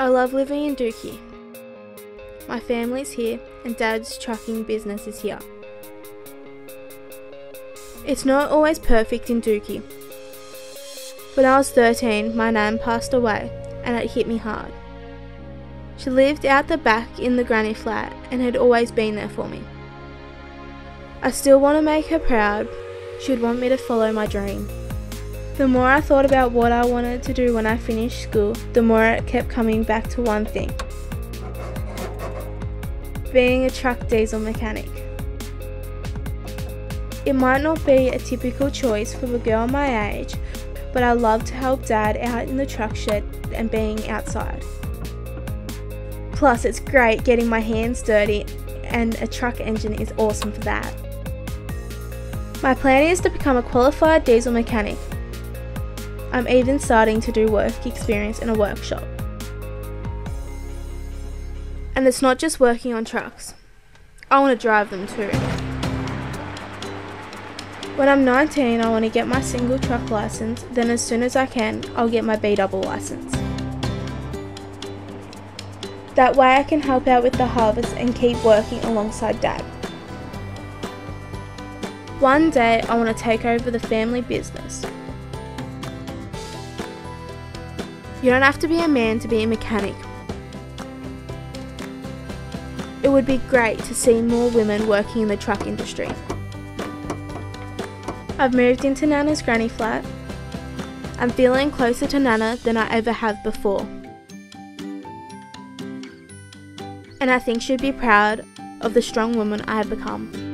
I love living in Dookie. My family's here and Dad's trucking business is here. It's not always perfect in Dookie. When I was 13, my nan passed away and it hit me hard. She lived out the back in the granny flat and had always been there for me. I still want to make her proud. She would want me to follow my dream. The more I thought about what I wanted to do when I finished school, the more it kept coming back to one thing. Being a truck diesel mechanic. It might not be a typical choice for a girl my age, but I love to help Dad out in the truck shed and being outside. Plus, it's great getting my hands dirty, and a truck engine is awesome for that. My plan is to become a qualified diesel mechanic. I'm even starting to do work experience in a workshop. And it's not just working on trucks. I want to drive them too. When I'm 19, I want to get my single truck license, then as soon as I can, I'll get my B-double license. That way I can help out with the harvest and keep working alongside Dad. One day, I want to take over the family business. You don't have to be a man to be a mechanic. It would be great to see more women working in the truck industry. I've moved into Nana's granny flat. I'm feeling closer to Nana than I ever have before. And I think she'd be proud of the strong woman I have become.